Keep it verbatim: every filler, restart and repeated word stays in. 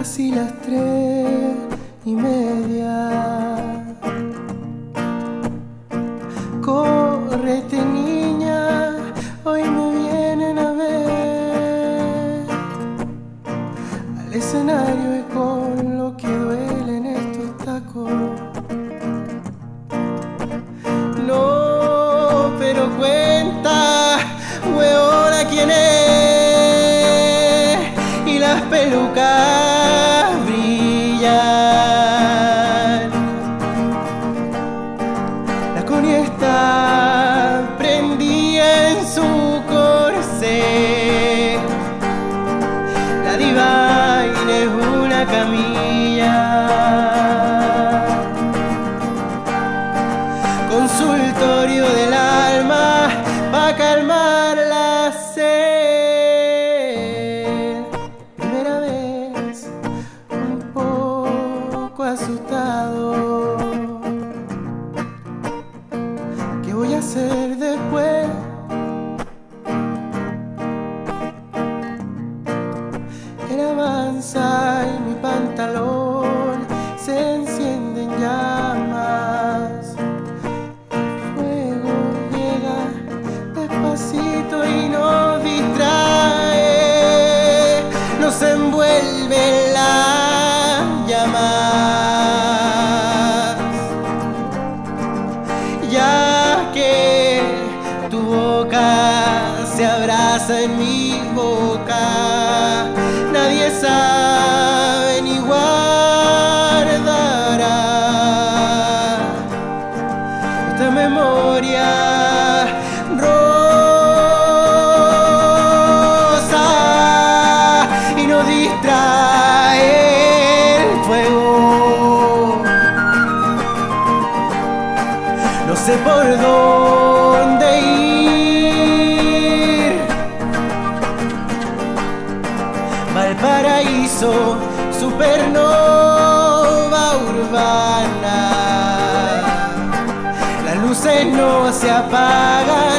casi las tres y media. Córrete, niña, hoy me vienen a ver al escenario y con lo que duelen estos tacos. No, pero cuenta, huevona, quién es, y las pelucas brillan. La Connie está prendida en su corsé, la Divine es una camilla. Consultorio del alma pa' calmar la sed. Primera vez un poco asustado, ¿qué voy a hacer después? Él avanza y mi pantalón se enciende en llamas. El fuego llega despacito y nos distrae, nos envuelve en las llamas. Ya que tu boca se abraza en mi boca, nadie sabe ni guardará esta memoria rosa, y nos distrae el fuego. No sé por dónde ir, Valparaíso, supernova urbana. Las luces no se apagan.